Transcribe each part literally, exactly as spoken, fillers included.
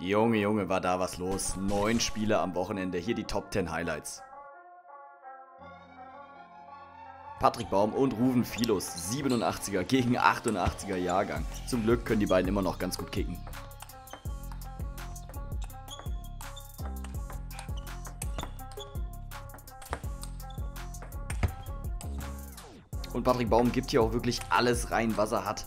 Junge, Junge, war da was los. Neun Spiele am Wochenende. Hier die Top zehn Highlights. Patrick Baum und Rouven Filos, siebenundachtziger gegen achtundachtziger Jahrgang. Zum Glück können die beiden immer noch ganz gut kicken. Und Patrick Baum gibt hier auch wirklich alles rein, was er hat.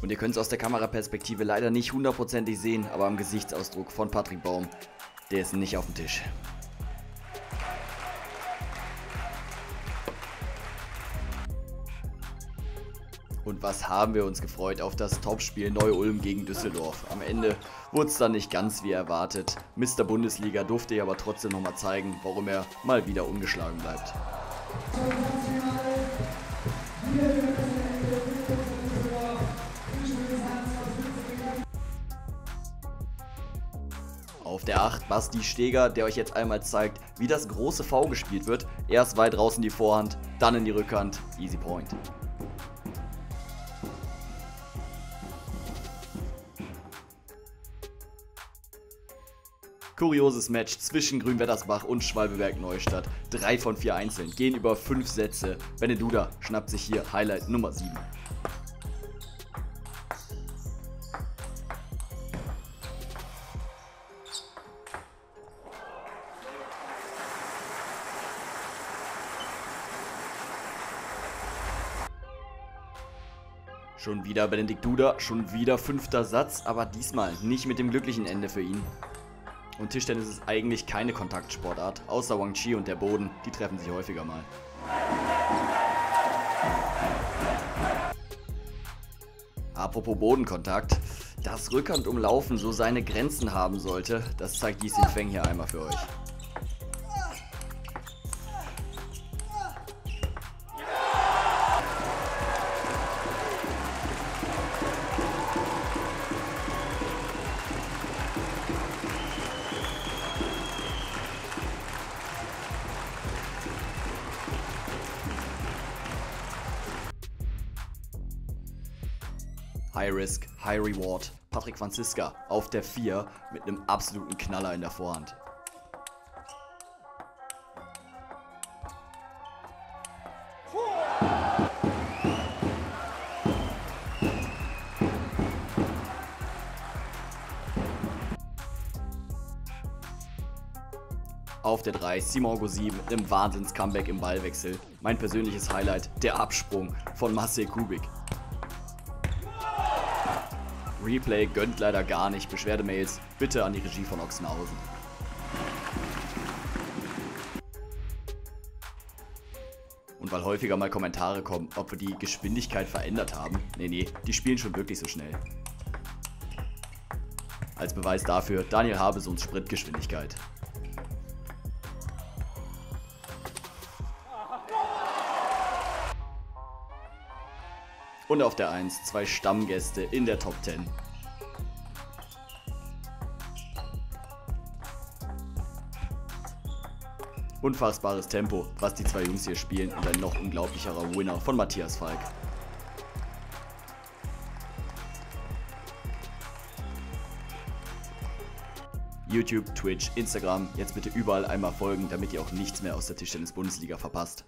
Und ihr könnt es aus der Kameraperspektive leider nicht hundertprozentig sehen, aber am Gesichtsausdruck von Patrick Baum, der ist nicht auf dem Tisch. Und was haben wir uns gefreut auf das Topspiel Neu-Ulm gegen Düsseldorf. Am Ende wurde es dann nicht ganz wie erwartet. Mister Bundesliga durfte aber trotzdem nochmal zeigen, warum er mal wieder ungeschlagen bleibt. Auf der acht Basti Steger, der euch jetzt einmal zeigt, wie das große V gespielt wird. Erst weit raus in die Vorhand, dann in die Rückhand. Easy Point. Kurioses Match zwischen Grünwettersbach und Schwalbeberg Neustadt. Drei von vier einzeln, gehen über fünf Sätze. Benedikt Duda schnappt sich hier Highlight Nummer sieben. Schon wieder Benedikt Duda, schon wieder fünfter Satz, aber diesmal nicht mit dem glücklichen Ende für ihn. Und Tischtennis ist eigentlich keine Kontaktsportart, außer Wang Chi und der Boden, die treffen sich häufiger mal. Apropos Bodenkontakt, dass Rückhandumlaufen so seine Grenzen haben sollte, das zeigt Yi Xing Feng hier einmal für euch. High Risk, High Reward. Patrick Franziska auf der vier mit einem absoluten Knaller in der Vorhand. Auf der drei Simon Gosi mit einem Wahnsinns-Comeback im Ballwechsel. Mein persönliches Highlight, der Absprung von Marcel Kubik. Replay gönnt leider gar nicht. Beschwerdemails bitte an die Regie von Ochsenhausen. Und weil häufiger mal Kommentare kommen, ob wir die Geschwindigkeit verändert haben. Nee, nee, die spielen schon wirklich so schnell. Als Beweis dafür Daniel Habesons Spritgeschwindigkeit. Und auf der eins zwei Stammgäste in der Top zehn. Unfassbares Tempo, was die zwei Jungs hier spielen, und ein noch unglaublicherer Winner von Matthias Falk. YouTube, Twitch, Instagram, jetzt bitte überall einmal folgen, damit ihr auch nichts mehr aus der Tischtennis-Bundesliga verpasst.